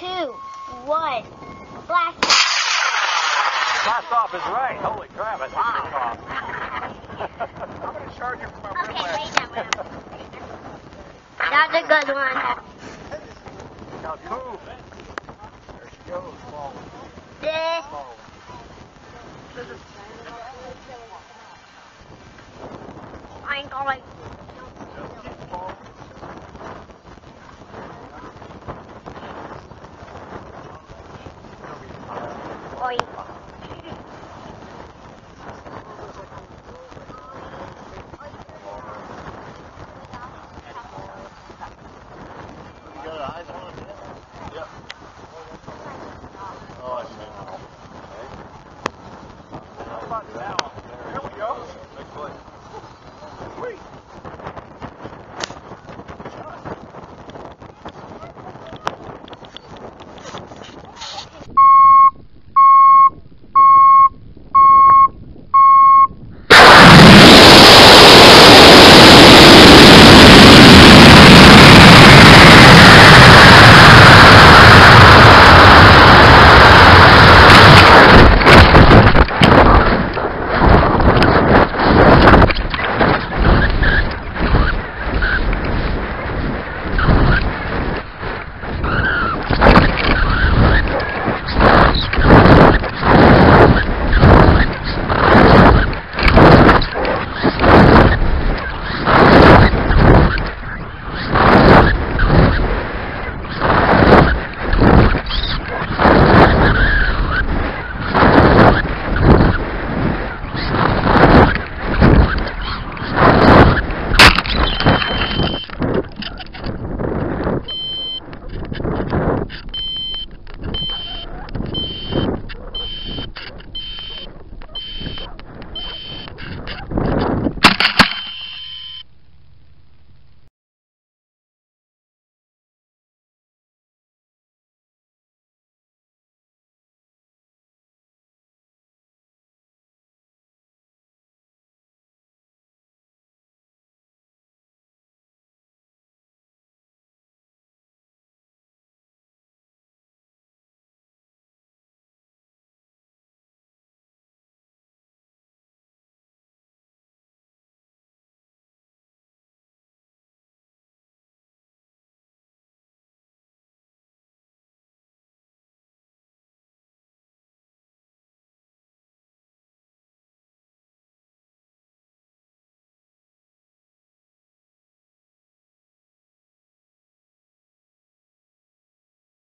2, 1, blast off. Blast off is right. Holy crap, it's blast off. I'm going to charge you for my real life. Okay, wait now. That's a good one. Now move. There she goes, forward. This. I ain't going. Just keep falling.